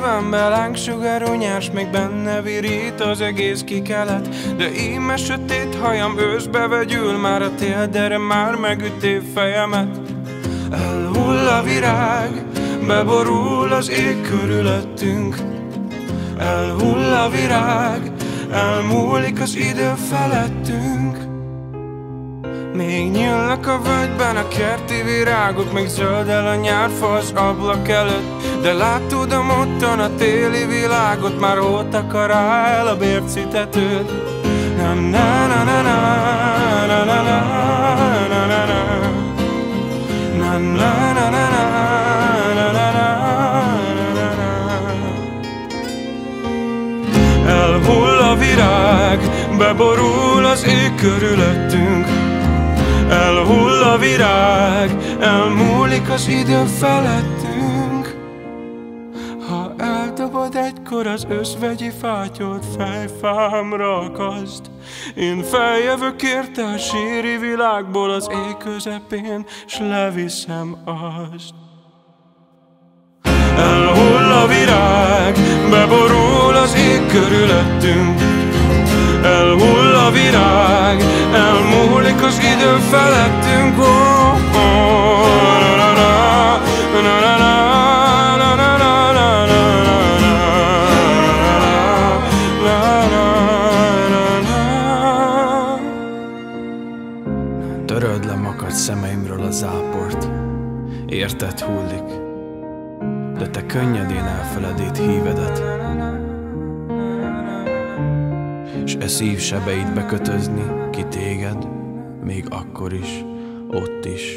Szívem belánk sugarunyás, még benne virít az egész kikelet. De íme sötét hajam őszbe vegyül, már a tél, de már megüté fejemet. Elhull a virág, beborul az ég körülöttünk. Elhull a virág, elmúlik az idő felettünk. Még nyílnak a völgyben a kerti virágok, még zöldel a nyárfa az ablak előtt. De látod a mottan a téli világot, már ott akar rá el a bérci tetőt. Na na na na na na na na na na na na na na. Elhull a virág, beborul az ég körülöttünk. Elhull a virág, elmúlik az idő felettünk. Ha eldobod egykor az összvegyi fátyot, fejfámra akaszt. Én feljövök érte a síri világból az éj közepén, s leviszem azt. Elhull a virág, beborul az ég körülöttünk. Elhull a virág, elmúlik az idő felettünk. Töröld le makad szemeimről a záport, érted hullik, de te könnyedén elfeledít hívedet, s e szív sebeidbe kötözni ki téged, még akkor is, ott is,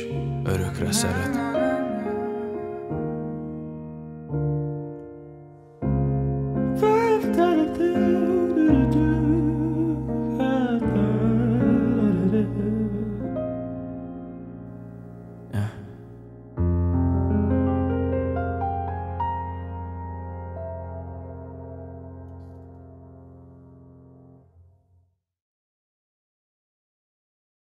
örökre szeret.